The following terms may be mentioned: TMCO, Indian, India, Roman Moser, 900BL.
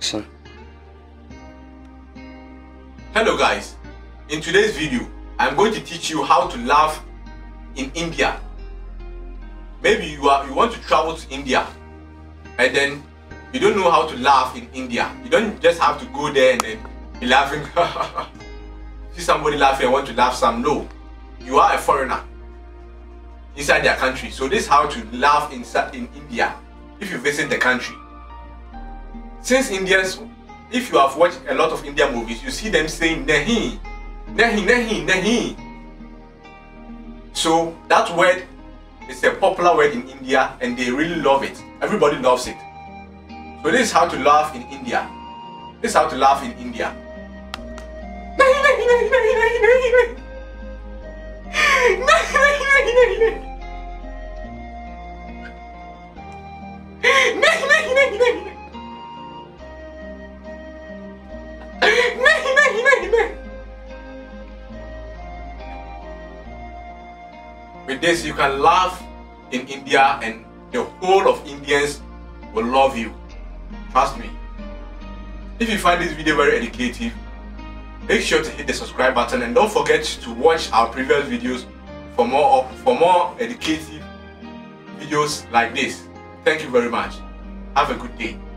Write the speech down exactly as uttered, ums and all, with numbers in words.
Action. Hello guys, in today's video I'm going to teach you how to laugh in India. Maybe you are you want to travel to India and then you don't know how to laugh in India. You don't just have to go there and then be laughing. See somebody laughing and want to laugh some. No, you are a foreigner inside their country. So this is how to laugh inside in India if you visit the country. Since Indians, if you have watched a lot of Indian movies, you see them saying nahi, nahi, nahi, nahi. So that word is a popular word in India and they really love it. Everybody loves it. So this is how to laugh in India. This is how to laugh in India. Nahi, nahi, nahi, nahi, nahi, nahi, nahi. Nahi, nahi, nahi, nahi, nahi. Nahi, nahi, nahi, nahi, nahi. With this, you can laugh in India and the whole of Indians will love you. Trust me. If you find this video very educative, make sure to hit the subscribe button and don't forget to watch our previous videos for more for more educative videos like this. Thank you very much. Have a good day.